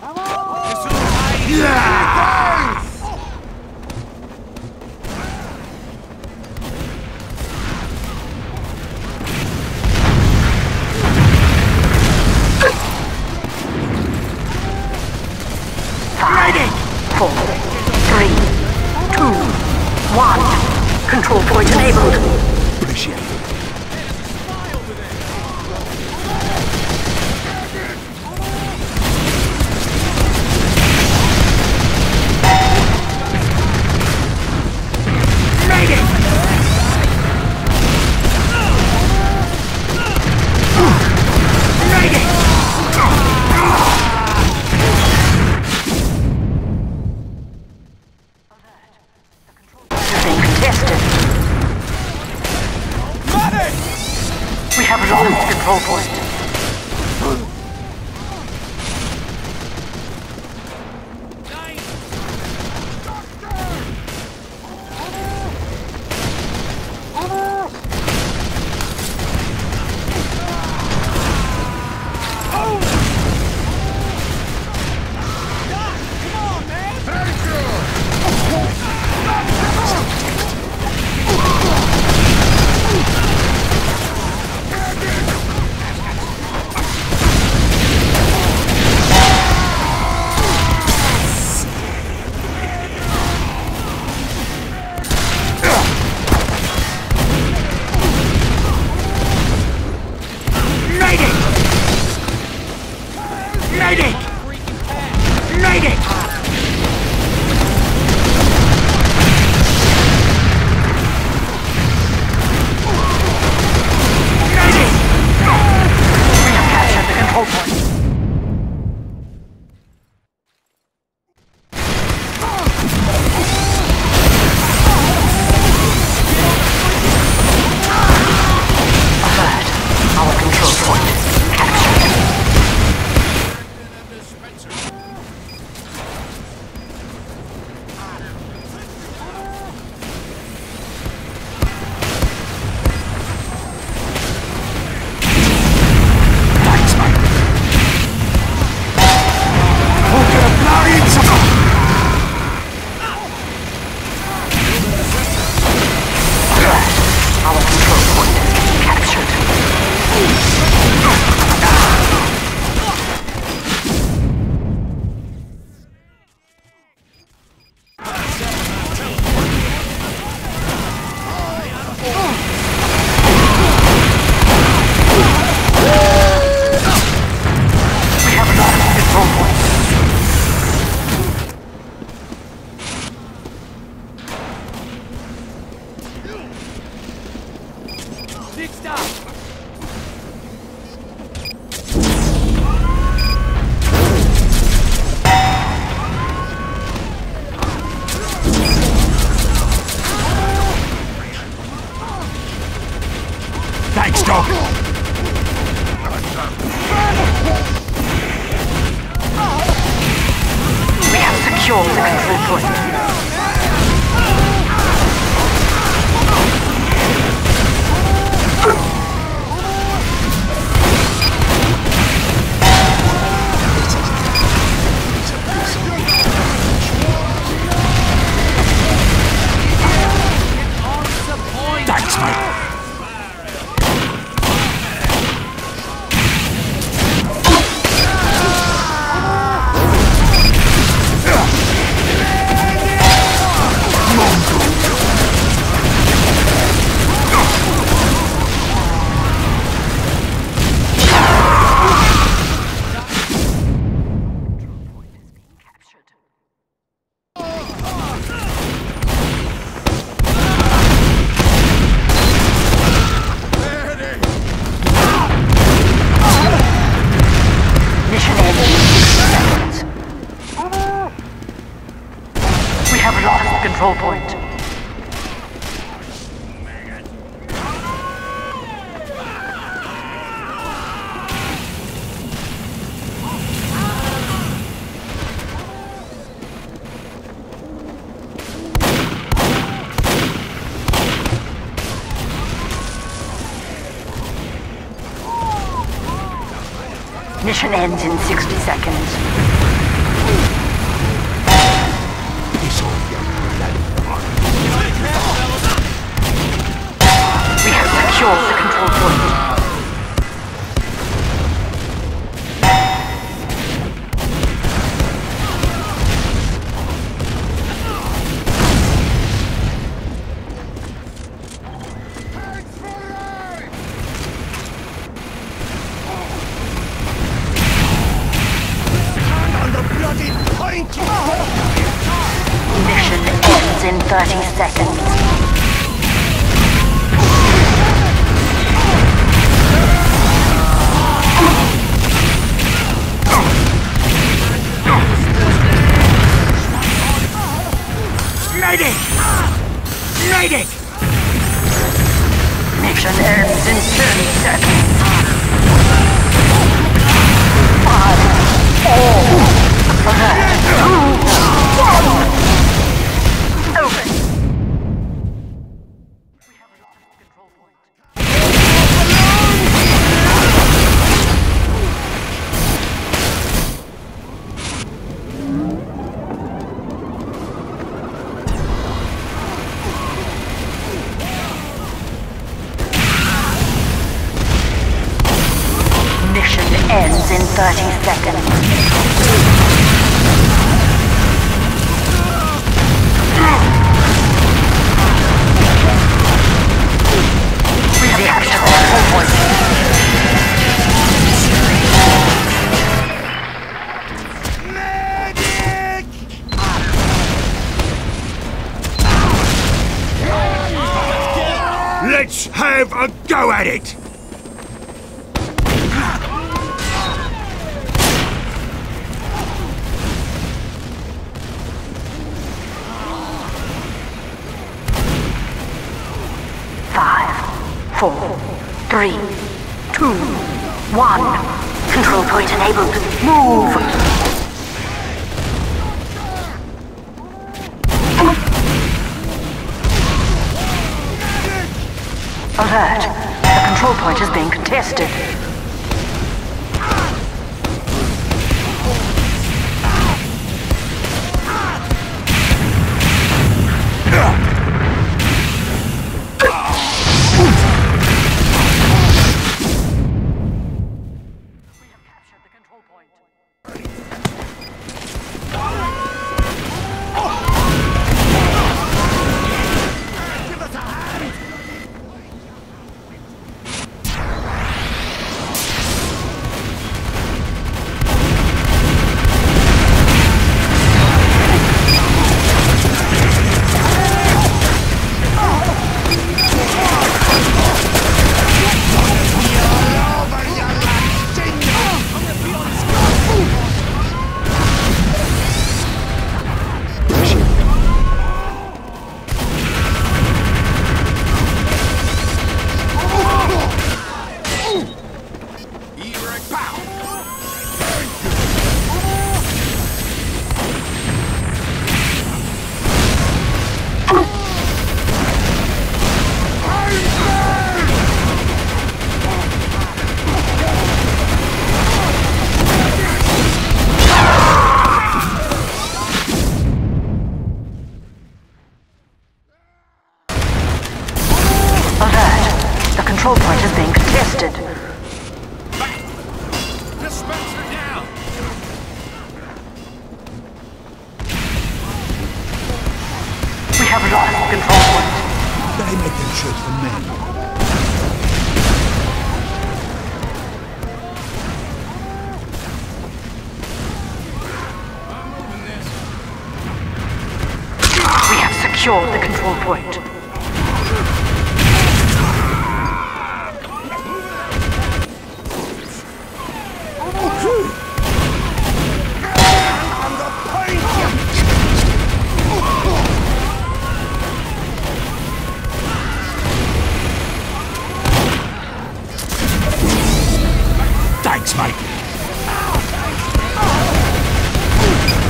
Yeah! Ignited! 4, 3, 2, 1. Control point enabled. Appreciate it. Mission ends in 60 seconds. 30 seconds. Night it! Night it! Mission ends in 30 seconds. 5, 4, 3, 2, 1. Open. We have a lot of control ends in 30 seconds. Reactor on point. Medic! Let's have a go at it! Four, 3, 2, 1. Control point enabled. Move! Alert! The control point is being contested. The control point is being contested. Back! Dispenser down! We have lost the control point. They make them shoot for men. I'm moving this. We have secured the control point. Thanks, mate.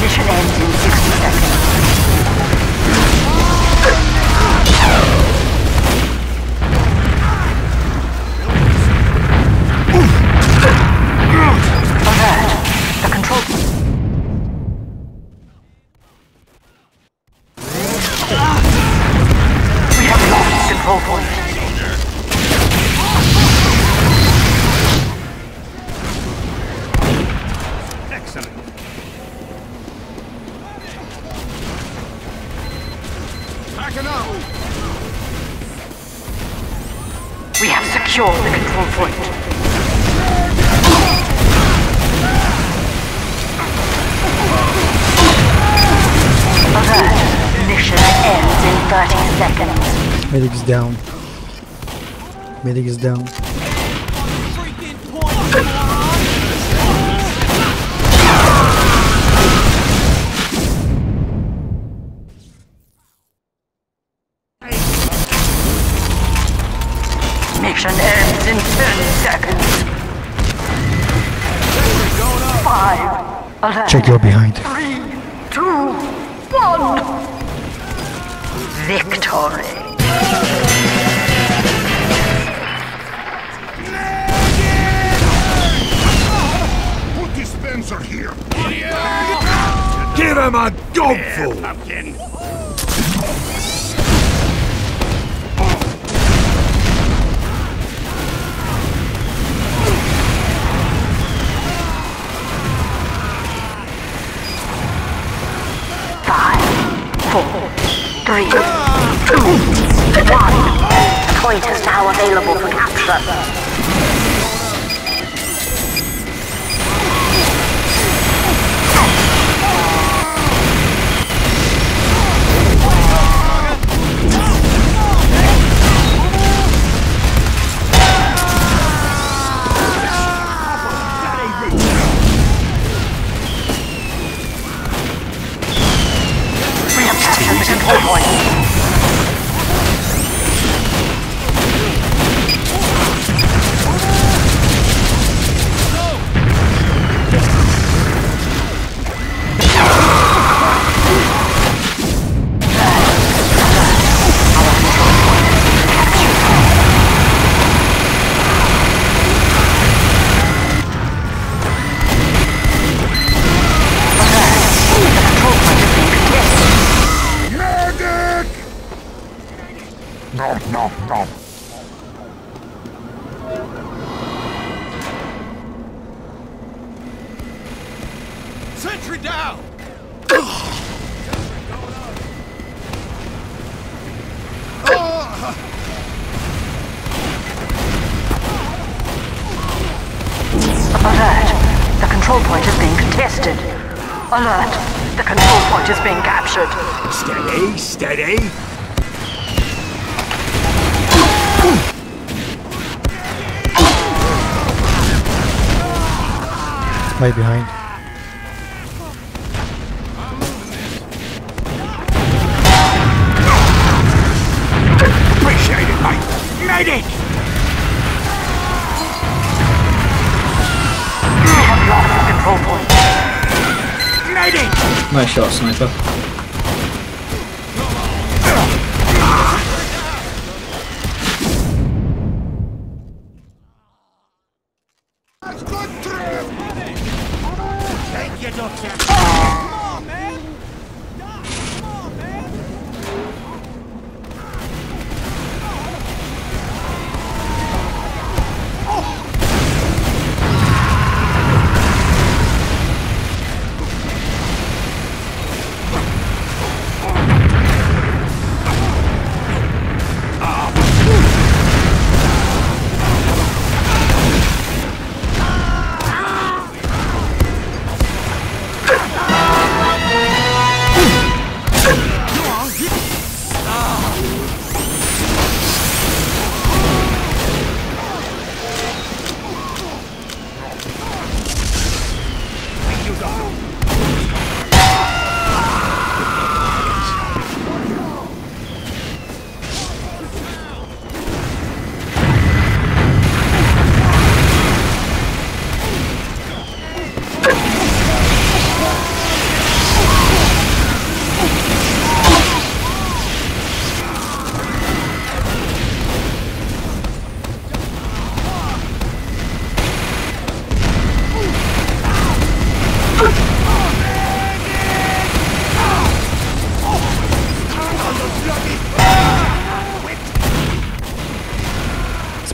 Mission ends in 60 seconds. Alert. The control... We have lost control point. We have secured the control point. Alert! Mission ends in Starting seconds. Medic is down. Medic is down. Mission ends in 30 seconds. Five. 11, check your behind. 3, 2, 1. Victory. Put the Spencer here. Yeah. Give him a gobful. Point is now available for capture. We have captured the control point. No. Sentry down. Alert! The control point is being contested. Alert! The control point is being captured. Steady, steady. Way behind. Appreciate it, mate. Made it! We have lost the control point. Made it! Nice shot, sniper.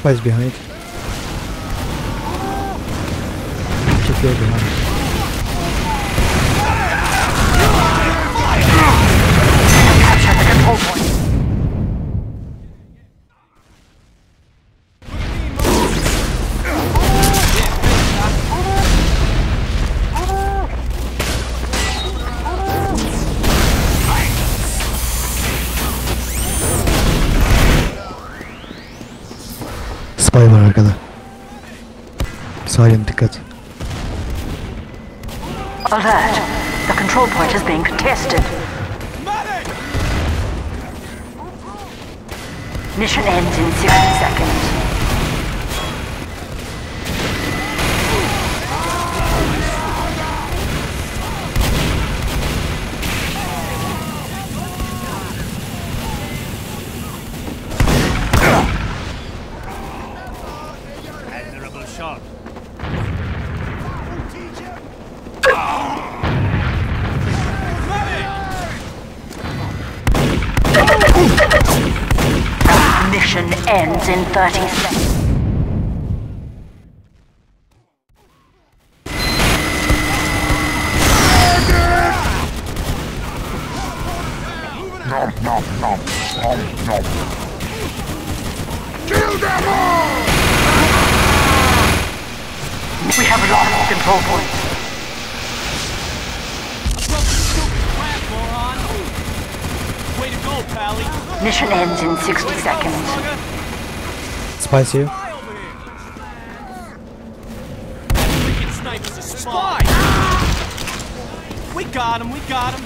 Spies behind. Secure behind. Capture the control point. Spy var arkada. Salim dikkat. Alert. The control point is being contested. Mission ends in 60 seconds. Admirable shot. Mission ends in 30 seconds. Nom, nom, nom, nom, nom. Kill them all! We have lost control point. Mission ends in 60 seconds. Spice you. Spy! We got him, we got him.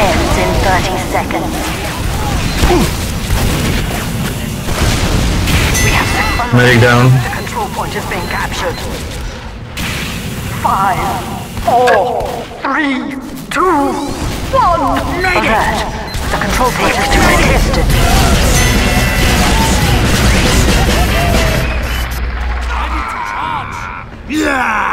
Ends in 30 seconds. We have medic down. The control point is being captured. 5, 4, 3, 2, 1. Alert! The control point is being contested. I need to charge. Yeah.